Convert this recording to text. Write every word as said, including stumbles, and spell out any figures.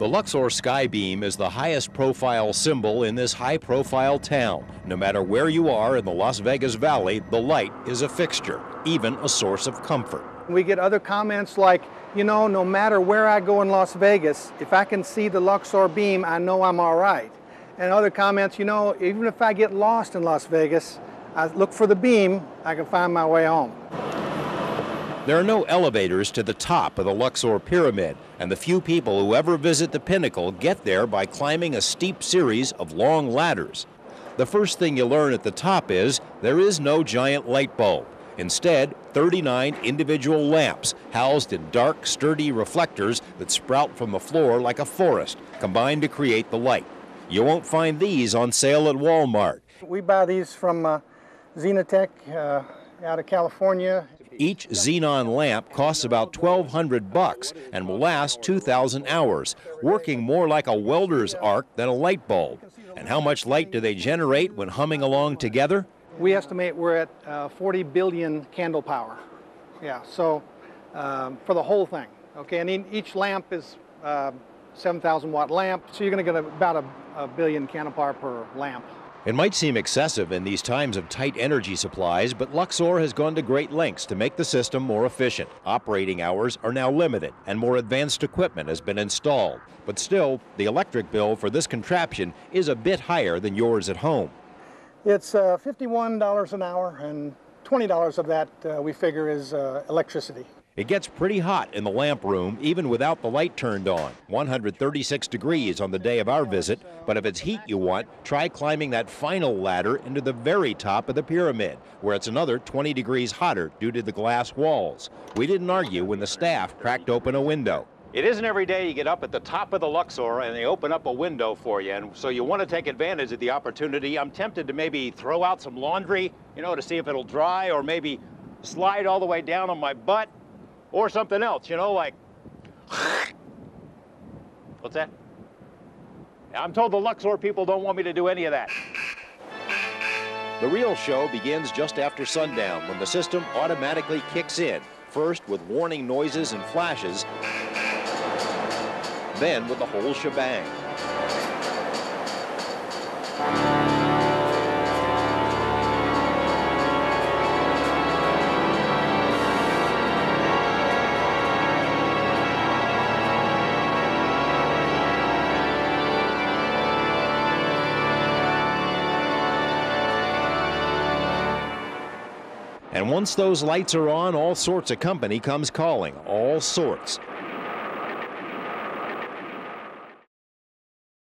The Luxor Sky Beam is the highest profile symbol in this high-profile town. No matter where you are in the Las Vegas Valley, the light is a fixture, even a source of comfort. We get other comments like, you know, no matter where I go in Las Vegas, if I can see the Luxor Beam, I know I'm all right. And other comments, you know, even if I get lost in Las Vegas, I look for the beam, I can find my way home. There are no elevators to the top of the Luxor Pyramid, and the few people who ever visit the Pinnacle get there by climbing a steep series of long ladders. The first thing you learn at the top is there is no giant light bulb. Instead, thirty-nine individual lamps housed in dark, sturdy reflectors that sprout from the floor like a forest, combined to create the light. You won't find these on sale at Walmart. We buy these from uh, Zenotech uh, out of California. Each Xenon lamp costs about twelve hundred bucks and will last two thousand hours, working more like a welder's arc than a light bulb. And how much light do they generate when humming along together? We estimate we're at uh, forty billion candle power. Yeah, so um, for the whole thing. Okay, and in each lamp is uh, seven thousand watt lamp, so you're going to get about a, a billion candle power per lamp. It might seem excessive in these times of tight energy supplies, but Luxor has gone to great lengths to make the system more efficient. Operating hours are now limited, and more advanced equipment has been installed. But still, the electric bill for this contraption is a bit higher than yours at home. It's uh, fifty-one dollars an hour, and twenty dollars of that uh, we figure is uh, electricity. It gets pretty hot in the lamp room, even without the light turned on. one hundred thirty-six degrees on the day of our visit, but if it's heat you want, try climbing that final ladder into the very top of the pyramid, where it's another twenty degrees hotter due to the glass walls. We didn't argue when the staff cracked open a window. It isn't every day you get up at the top of the Luxor and they open up a window for you, and so you want to take advantage of the opportunity. I'm tempted to maybe throw out some laundry, you know, to see if it'll dry, or maybe slide all the way down on my butt. Or something else, you know, like, what's that? I'm told the Luxor people don't want me to do any of that. The real show begins just after sundown, when the system automatically kicks in, first with warning noises and flashes, then with the whole shebang. And once those lights are on, all sorts of company comes calling, all sorts.